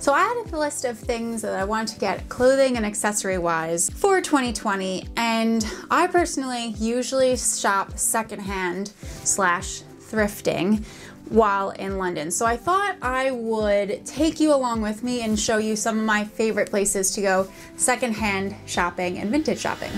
So I added a list of things that I wanted to get clothing and accessory wise for 2020, and I personally usually shop secondhand / thrifting while in London. So I thought I would take you along with me and show you some of my favorite places to go secondhand shopping and vintage shopping.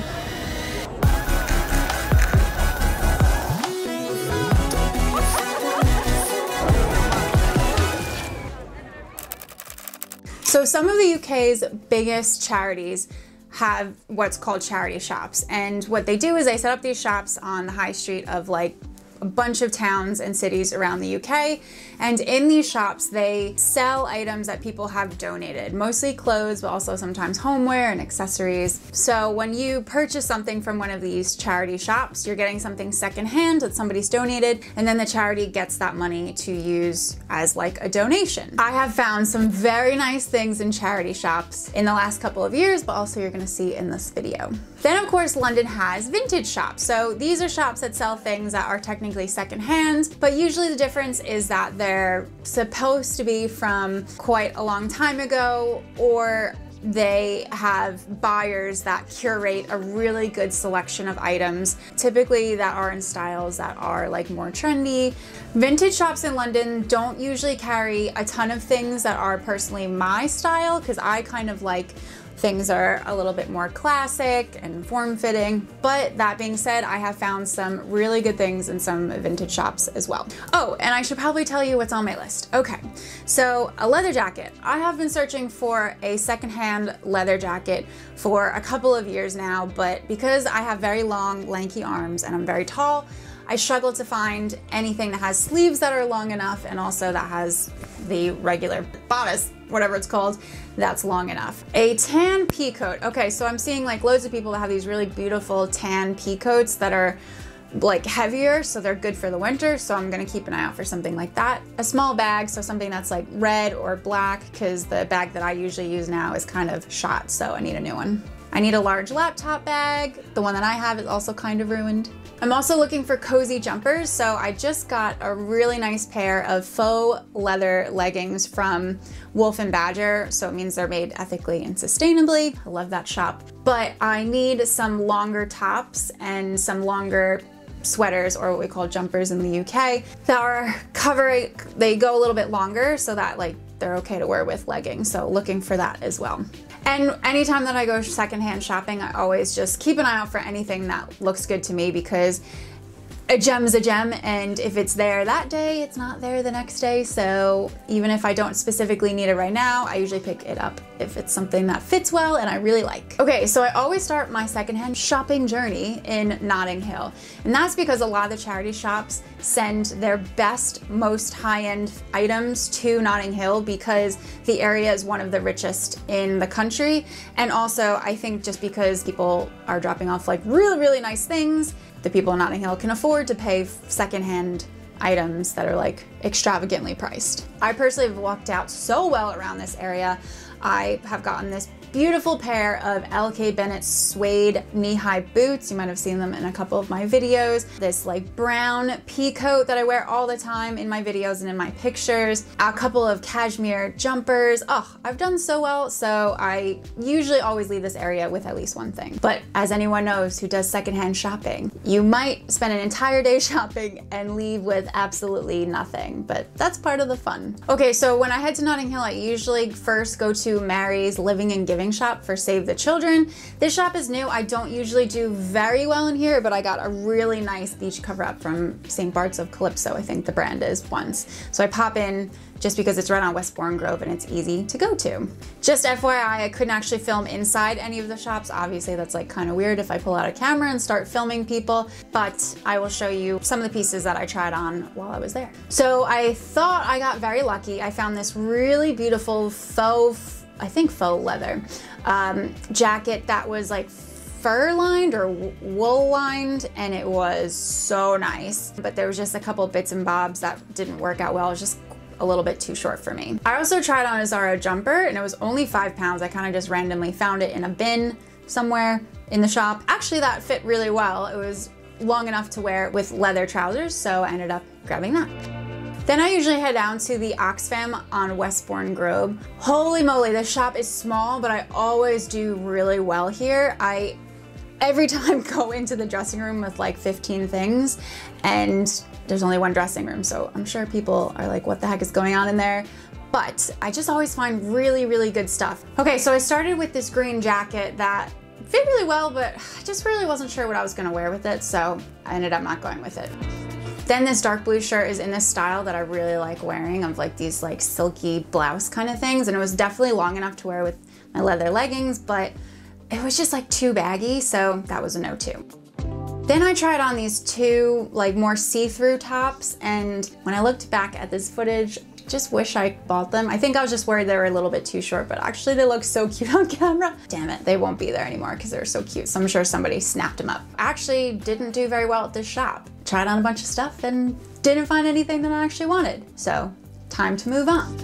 So some of the UK's biggest charities have what's called charity shops. And what they do is they set up these shops on the high street of like a bunch of towns and cities around the UK. And in these shops, they sell items that people have donated, mostly clothes, but also sometimes homeware and accessories. So when you purchase something from one of these charity shops, you're getting something secondhand that somebody's donated, and then the charity gets that money to use as like a donation. I have found some very nice things in charity shops in the last couple of years, but also you're gonna see in this video. Then of course, London has vintage shops. So these are shops that sell things that are technically secondhand, but usually the difference is that they're supposed to be from quite a long time ago, or they have buyers that curate a really good selection of items, typically that are in styles that are like more trendy. Vintage shops in London don't usually carry a ton of things that are personally my style, because I kind of like things are a little bit more classic and form-fitting. But that being said, I have found some really good things in some vintage shops as well. Oh, and I should probably tell you what's on my list. Okay, so a leather jacket. I have been searching for a secondhand leather jacket for a couple of years now, but because I have very long, lanky arms and I'm very tall, I struggle to find anything that has sleeves that are long enough and also that has the regular bodice, whatever it's called, that's long enough. A tan pea coat. Okay, so I'm seeing like loads of people that have these really beautiful tan pea coats that are like heavier, so they're good for the winter, so I'm gonna keep an eye out for something like that. A small bag, so something that's like red or black, because the bag that I usually use now is kind of shot, so I need a new one. I need a large laptop bag. The one that I have is also kind of ruined. I'm also looking for cozy jumpers, so I just got a really nice pair of faux leather leggings from Wolf and Badger, so it means they're made ethically and sustainably. I love that shop. But I need some longer tops and some longer sweaters, or what we call jumpers in the UK, that are covering, they go a little bit longer so that like they're okay to wear with leggings, so looking for that as well. And anytime that I go secondhand shopping, I always just keep an eye out for anything that looks good to me, because a gem's a gem, and if it's there that day, it's not there the next day. So even if I don't specifically need it right now, I usually pick it up if it's something that fits well and I really like. Okay, so I always start my secondhand shopping journey in Notting Hill. And that's because a lot of the charity shops send their best, most high-end items to Notting Hill because the area is one of the richest in the country. And also, I think just because people are dropping off like really, really nice things, the people in Notting Hill can afford to pay secondhand items that are like extravagantly priced. I personally have walked out so well around this area. I have gotten this beautiful pair of LK Bennett suede knee-high boots. You might have seen them in a couple of my videos. This like brown pea coat that I wear all the time in my videos and in my pictures. A couple of cashmere jumpers. Oh, I've done so well, so I usually always leave this area with at least one thing. But as anyone knows who does secondhand shopping, you might spend an entire day shopping and leave with absolutely nothing, but that's part of the fun. Okay, so when I head to Notting Hill, I usually first go to Mary's Living and Giving shop for Save the Children. This shop is new. I don't usually do very well in here, but I got a really nice beach cover up from St. Bart's of Calypso, I think the brand is, once. So I pop in just because it's right on Westbourne Grove and it's easy to go to. Just FYI, I couldn't actually film inside any of the shops. Obviously that's like kind of weird if I pull out a camera and start filming people, but I will show you some of the pieces that I tried on while I was there. So I thought I got very lucky. I found this really beautiful faux leather jacket that was like fur lined or wool lined, and it was so nice, but there was just a couple bits and bobs that didn't work out well. It was just a little bit too short for me. I also tried on a Zara jumper, and it was only £5. I kind of just randomly found it in a bin somewhere in the shop. Actually, that fit really well. It was long enough to wear with leather trousers, so I ended up grabbing that. Then I usually head down to the Oxfam on Westbourne Grove. Holy moly, this shop is small, but I always do really well here. I every time go into the dressing room with like 15 things, and there's only one dressing room, so I'm sure people are like, what the heck is going on in there? But I just always find really, really good stuff. Okay, so I started with this green jacket that fit really well, but I just really wasn't sure what I was gonna wear with it, so I ended up not going with it. Then this dark blue shirt is in this style that I really like wearing, of like these like silky blouse kind of things, and it was definitely long enough to wear with my leather leggings, but it was just like too baggy, so that was a no too. Then I tried on these two like more see-through tops, and when I looked back at this footage, just wish I bought them. I think I was just worried they were a little bit too short, but actually they look so cute on camera. Damn it, they won't be there anymore because they're so cute. So I'm sure somebody snapped them up. I actually didn't do very well at this shop. Tried on a bunch of stuff and didn't find anything that I actually wanted. So time to move on.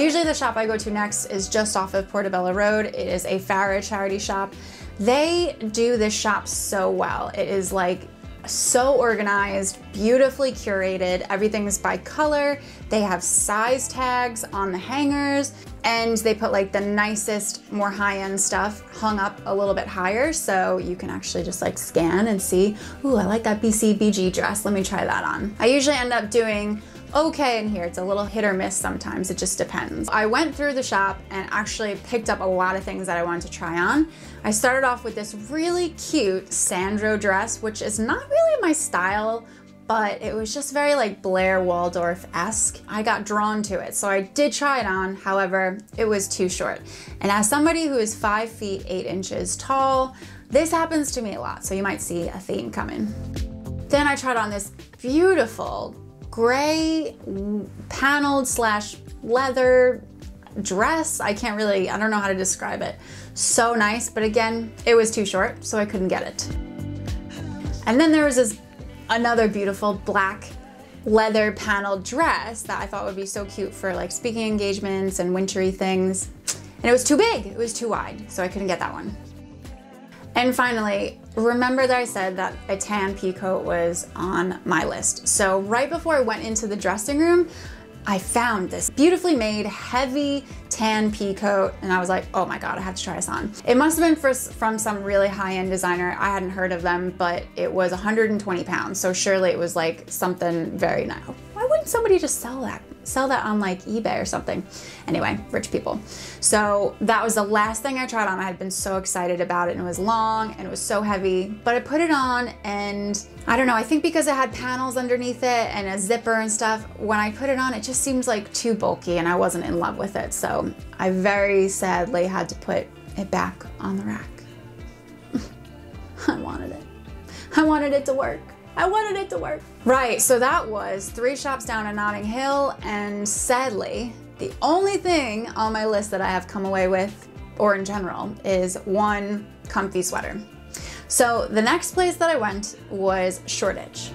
Usually the shop I go to next is just off of Portobello Road. It is a Fara charity shop. They do this shop so well. It is like so organized, beautifully curated. Everything is by color. They have size tags on the hangers, and they put like the nicest, more high-end stuff hung up a little bit higher, so you can actually just like scan and see, ooh, I like that BCBG dress, let me try that on. I usually end up doing okay in here. It's a little hit or miss sometimes, it just depends. I went through the shop and actually picked up a lot of things that I wanted to try on. I started off with this really cute Sandro dress, which is not really my style, but it was just very like Blair Waldorf-esque. I got drawn to it, so I did try it on. However, it was too short. And as somebody who is 5 feet 8 inches tall, this happens to me a lot, so you might see a theme coming. Then I tried on this beautiful gray paneled slash leather dress. I don't know how to describe it. So nice, but again, it was too short, so I couldn't get it. And then there was another beautiful black leather paneled dress that I thought would be so cute for like speaking engagements and wintry things. And it was too big, it was too wide, so I couldn't get that one. And finally, remember that I said that a tan peacoat was on my list. So right before I went into the dressing room, I found this beautifully made heavy tan peacoat, and I was like, oh my God, I have to try this on. It must have been from some really high-end designer. I hadn't heard of them, but it was 120 pounds. So surely it was like something very nice. Why wouldn't somebody just sell that on like eBay or something? Anyway, rich people. So that was the last thing I tried on. I had been so excited about it, and it was long and it was so heavy, but I put it on, and I don't know, I think because it had panels underneath it and a zipper and stuff, when I put it on, it just seems like too bulky, and I wasn't in love with it. So I very sadly had to put it back on the rack. I wanted it to work. I wanted it to work. Right, so that was 3 shops down in Notting Hill, and sadly, the only thing on my list that I have come away with, or in general, is one comfy sweater. So the next place that I went was Shoreditch.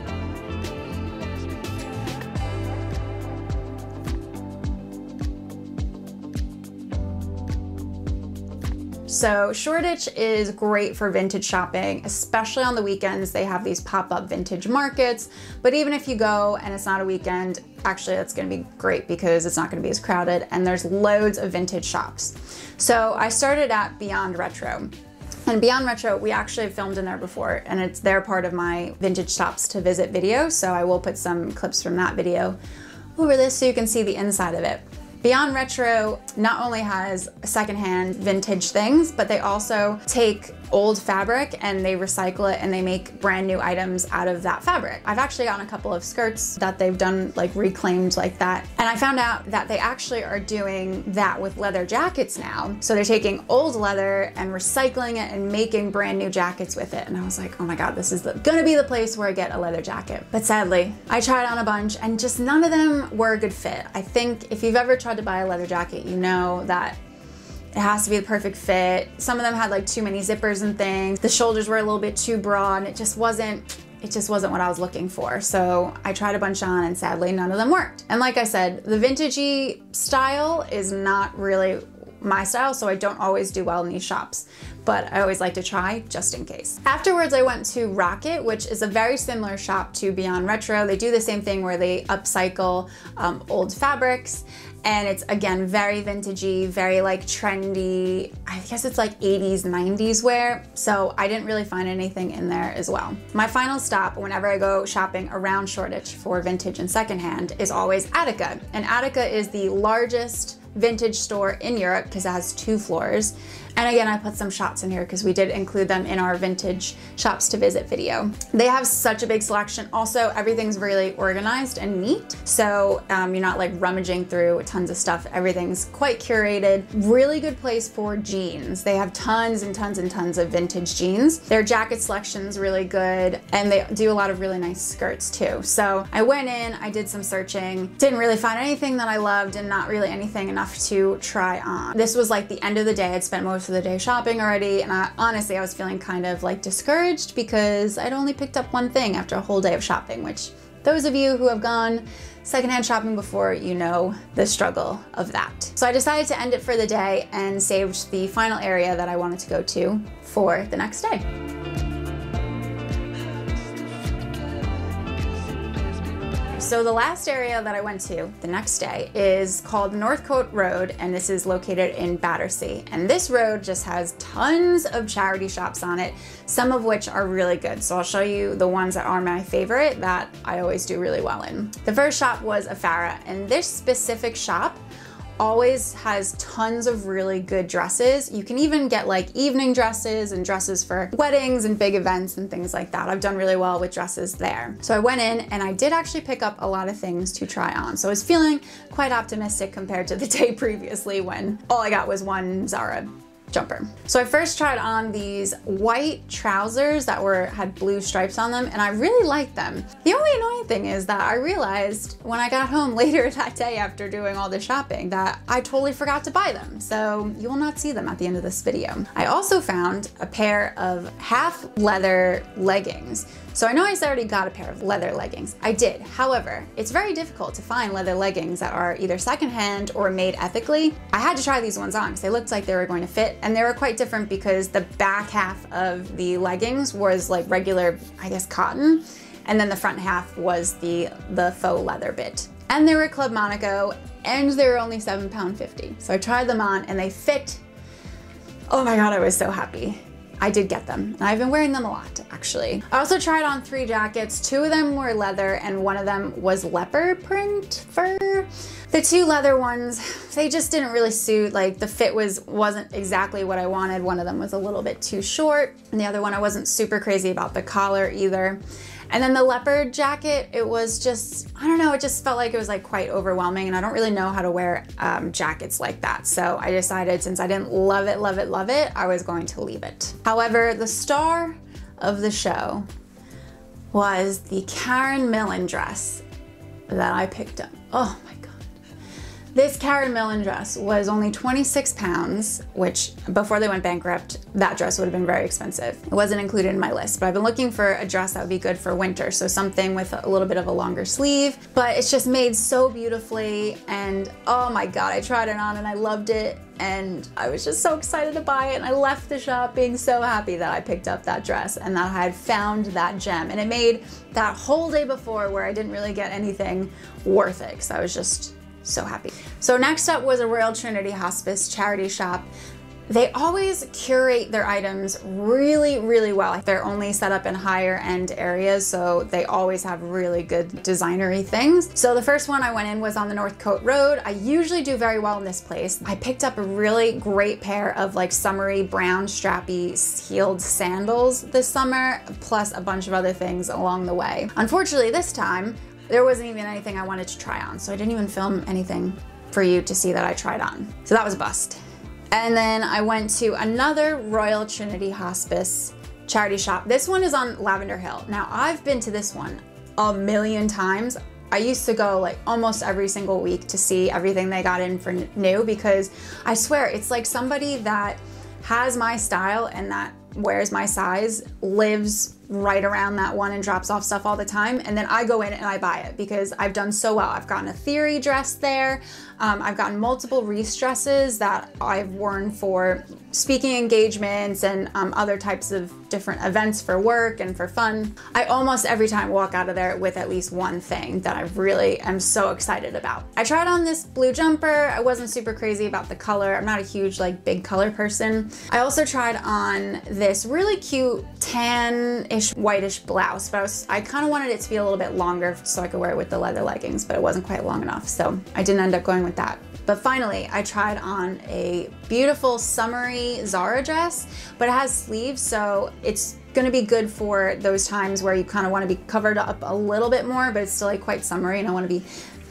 So Shoreditch is great for vintage shopping, especially on the weekends. They have these pop-up vintage markets, but even if you go and it's not a weekend, actually that's gonna be great because it's not gonna be as crowded, and there's loads of vintage shops. So I started at Beyond Retro. And Beyond Retro, we actually have filmed in there before, and they're part of my vintage shops to visit video, so I will put some clips from that video over this so you can see the inside of it. Beyond Retro not only has secondhand vintage things, but they also take old fabric and they recycle it and they make brand new items out of that fabric. I've actually gotten a couple of skirts that they've done like reclaimed like that. And I found out that they actually are doing that with leather jackets now. So they're taking old leather and recycling it and making brand new jackets with it. And I was like, oh my God, this is gonna be the place where I get a leather jacket. But sadly, I tried on a bunch and just none of them were a good fit. I think if you've ever tried to buy a leather jacket, you know that it has to be the perfect fit. Some of them had like too many zippers and things. The shoulders were a little bit too broad, and it just wasn't what I was looking for. So I tried a bunch on, and sadly none of them worked. And like I said, the vintagey style is not really my style, so I don't always do well in these shops. but I always like to try just in case. Afterwards, I went to Rokit, which is a very similar shop to Beyond Retro. They do the same thing where they upcycle old fabrics. And it's, again, very vintagey, very like trendy. I guess it's like 80s, 90s wear. So I didn't really find anything in there as well. My final stop whenever I go shopping around Shoreditch for vintage and secondhand is always Atika. And Atika is the largest vintage store in Europe because it has 2 floors. And again, I put some shots in here because we did include them in our vintage shops to visit video. They have such a big selection. Also, everything's really organized and neat. So you're not like rummaging through tons of stuff. Everything's quite curated. Really good place for jeans. They have tons and tons and tons of vintage jeans. Their jacket selection's really good. And they do a lot of really nice skirts too. So I went in, I did some searching, didn't really find anything that I loved and not really anything enough to try on. This was like the end of the day. I'd spent most of the day shopping already, and honestly I was feeling kind of like discouraged because I'd only picked up one thing after a whole day of shopping, which those of you who have gone secondhand shopping before, you know the struggle of that. So I decided to end it for the day and saved the final area that I wanted to go to for the next day. So the last area that I went to the next day is called Northcote Road, and this is located in Battersea. And this road just has tons of charity shops on it, some of which are really good. So I'll show you the ones that are my favorite that I always do really well in. The first shop was a Fara, and this specific shop always has tons of really good dresses. You can even get like evening dresses and dresses for weddings and big events and things like that. I've done really well with dresses there. So I went in and I did actually pick up a lot of things to try on. So I was feeling quite optimistic compared to the day previously when all I got was one Zara jumper. So I first tried on these white trousers that had blue stripes on them, and I really liked them. The only annoying thing is that I realized when I got home later that day after doing all the shopping that I totally forgot to buy them. So you will not see them at the end of this video. I also found a pair of half leather leggings. So I know I already got a pair of leather leggings. I did. However, it's very difficult to find leather leggings that are either secondhand or made ethically. I had to try these ones on because they looked like they were going to fit, and they were quite different because the back half of the leggings was like regular, I guess, cotton, and then the front half was the faux leather bit. And they were Club Monaco, and they were only £7.50. So I tried them on and they fit. Oh my God, I was so happy. I did get them, and I've been wearing them a lot, actually. I also tried on 3 jackets. 2 of them were leather, and one of them was leopard print fur. The 2 leather ones, they just didn't really suit. Like, the fit wasn't exactly what I wanted. One of them was a little bit too short, and the other one I wasn't super crazy about the collar either. And then the leopard jacket, it was just, I don't know, it just felt like it was like quite overwhelming, and I don't really know how to wear jackets like that. So I decided, since I didn't love it, I was going to leave it. However, the star of the show was the Karen Millen dress that I picked up. Oh my God. This Karen Millen dress was only £26, which before they went bankrupt, that dress would have been very expensive. It wasn't included in my list, but I've been looking for a dress that would be good for winter. So something with a little bit of a longer sleeve, but it's just made so beautifully. And oh my God, I tried it on and I loved it. And I was just so excited to buy it, and I left the shop being so happy that I picked up that dress and that I had found that gem. And it made that whole day before where I didn't really get anything worth it because I was just so happy. So next up was a Royal Trinity Hospice charity shop. They always curate their items really, really well. They're only set up in higher end areas, so they always have really good designery things. So the first one I went in was on the Northcote Road. I usually do very well in this place. I picked up a really great pair of like summery brown strappy heeled sandals this summer, plus a bunch of other things along the way. Unfortunately, this time, there wasn't even anything I wanted to try on, so I didn't even film anything for you to see that I tried on. So that was a bust. And then I went to another Royal Trinity Hospice charity shop. This one is on Lavender Hill. Now, I've been to this one a million times. I used to go like almost every single week to see everything they got in for new, because I swear it's like somebody that has my style and that wears my size lives right around that one and drops off stuff all the time. And then I go in and I buy it because I've done so well. I've gotten a theory dress there. I've gotten multiple wreath dresses that I've worn for speaking engagements and other types of different events for work and for fun. I almost every time walk out of there with at least one thing that I really am so excited about. I tried on this blue jumper. I wasn't super crazy about the color. I'm not a huge like big color person. I also tried on this really cute tan-ish whitish blouse, but I kind of wanted it to be a little bit longer so I could wear it with the leather leggings, but it wasn't quite long enough, so I didn't end up going with that. But finally, I tried on a beautiful summery Zara dress, but it has sleeves, so it's gonna be good for those times where you kind of want to be covered up a little bit more, but it's still like quite summery and I want to be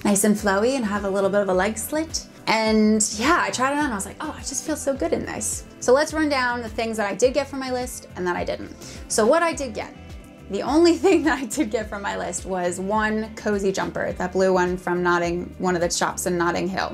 nice and flowy and have a little bit of a leg slit. And yeah, I tried it on and I was like, oh, I just feel so good in this. So let's run down the things that I did get from my list and that I didn't. So what I did get. The only thing that I did get from my list was one cozy jumper, that blue one from one of the shops in Notting Hill.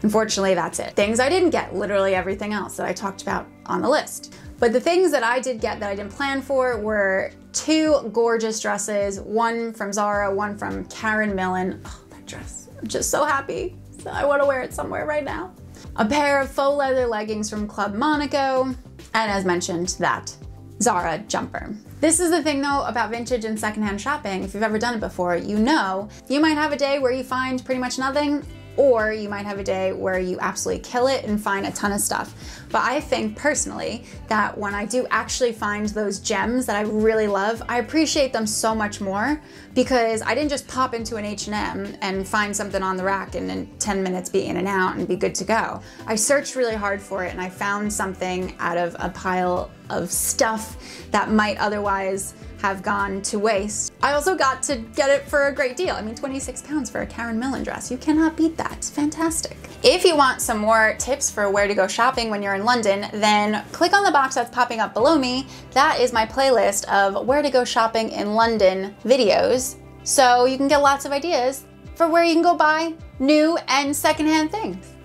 Unfortunately, that's it. Things I didn't get, literally everything else that I talked about on the list. But the things that I did get that I didn't plan for were two gorgeous dresses, one from Zara, one from Karen Millen. Oh, that dress, I'm just so happy. I wanna wear it somewhere right now. A pair of faux leather leggings from Club Monaco, and as mentioned, that Zara jumper. This is the thing though about vintage and secondhand shopping. If you've ever done it before, you know you might have a day where you find pretty much nothing, or you might have a day where you absolutely kill it and find a ton of stuff. But I think personally that when I do actually find those gems that I really love, I appreciate them so much more because I didn't just pop into an H&M and find something on the rack and in 10 minutes be in and out and be good to go. I searched really hard for it and I found something out of a pile of stuff that might otherwise have gone to waste. I also got to get it for a great deal. I mean, £26 for a Karen Millen dress. You cannot beat that. It's fantastic. If you want some more tips for where to go shopping when you're in London, then click on the box that's popping up below me. That is my playlist of where to go shopping in London videos. So you can get lots of ideas for where you can go buy new and secondhand things.